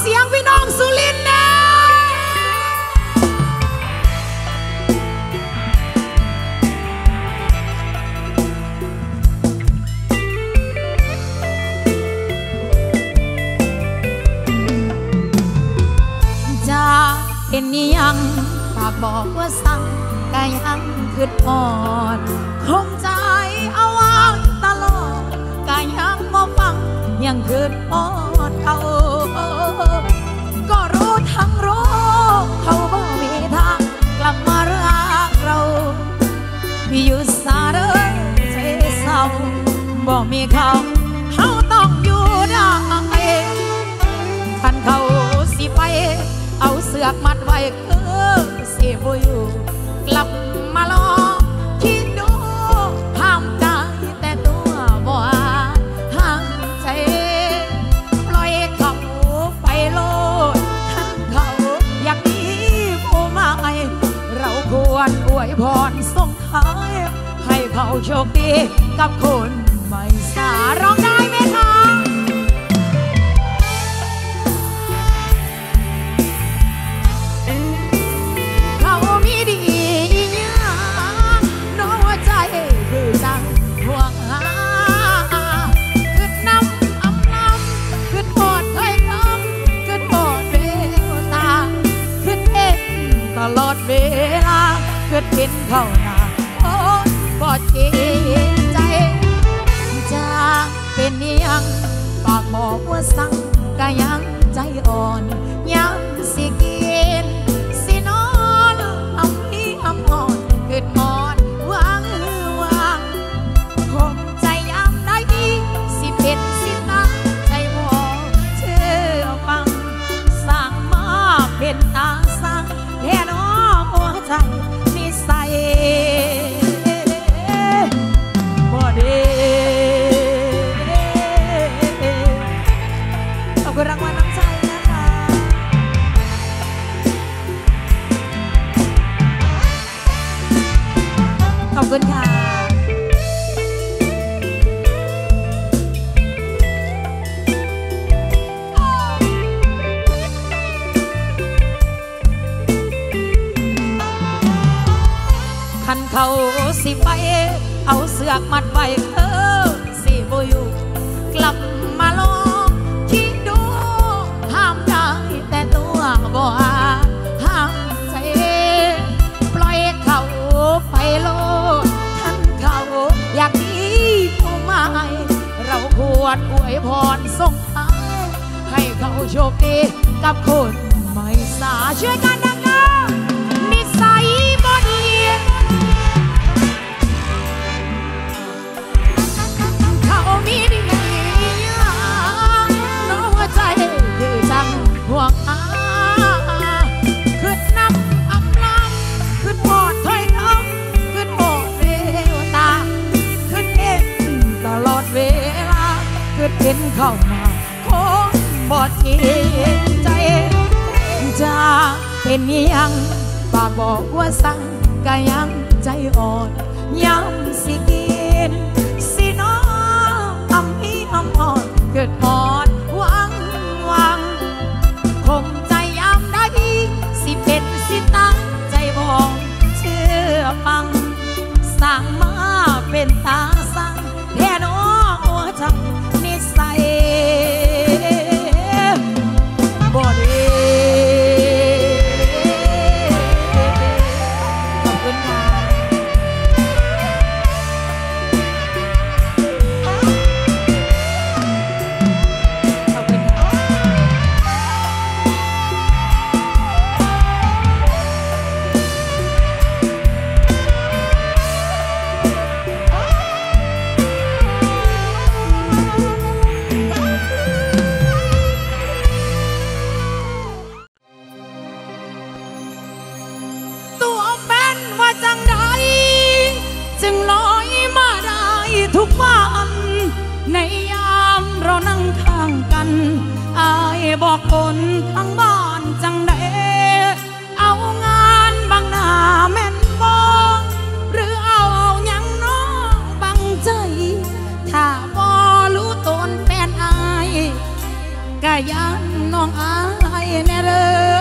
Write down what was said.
เสียงพี่น้องสุรินทร์นะจะเป็นยังฝากบอกว่าสั่งแต่ยังคืดอ่อนคงใจเอาไว้ตลอดแต่ยังบ่ฟังยังคืดอ่อนเขาก็รู้ทั้งรู้เขาบ่มีทางกลับมารักเราพี่อยู่ซาเอ้ยใจเศร้าบ่มีเขาเขาต้องอยู่ได้คันเขาสิไปเอาเสือกมัดไว้คือสิบ่อยู่กลับมาลองคิดดูทำใจแต่ตัวบ่ห่างใจปล่อยเขาไปโลดทั้งเขาอยากมีผู้ใหม่เราควรอวยพรส่งท้ายให้เขาโชคดีกับคนใหม่สาร้องได้ไหมคะเป็นเขาหน้าโอ้บอดเจ็บใจจะเป็นยังปากบอกว่าสั่งก็ยังใจอ่อนยังสิกินสินอนอำนี้อำอ่อนเกิดอ่อนวางวางคงใจย้ำได้สิเป็นสิตั้งใจพอเชื่อฟังสั่งมาเป็นตาสั่งแค่น้องหัวใจบ่ดีขอบคุณรางวัลน้ำใจนะคะขอบคุณค่ะคันเขาสิไปเอาเสือกมัดไว้สิบ่อยู่กลับมาลองคิดดูห้ามใจแต่ตัวบ่ห้ามใจปล่อยเขาไปโลดทั้งเขาอยากดีผู้ใหม่เราควรอวยพรส่งท้ายให้เขาโชคดีกับคนใหม่สาช่วยกันดังๆนิสัยบ่ดีมีดีน้องหัวใจคือจังห่วงอาขึ้นน้ำอับน้ำขึ้นหมดถอยน้ำขึ้นหมดเร็วตาขึ้นเอ็นตลอดเวลาขึ้นเห็นเข้ามาโค้งบอดเจ็บใจจะเป็นยังฝากบอกว่าสั่งก็ยังใจอ่อนยังสิกินสิน้องอำนี้อำอ่อนเกิดอ่อนหวังหวังคงใจย้ำได้สิเป็นสิตั้งใจพองเชื่อฟังสั่งมาเป็นตาสั่งแค่น้องหัวใจนิสัยบ่ดีขอบคุณค่ะบอกคนทั้งบ้านจังใดเอางานบางหน้าแม่นบ่หรือเอายังน้องบังใจถ้าบ่รู้ตนแม่นอายก็ยัน น้องอายแน่เด้อ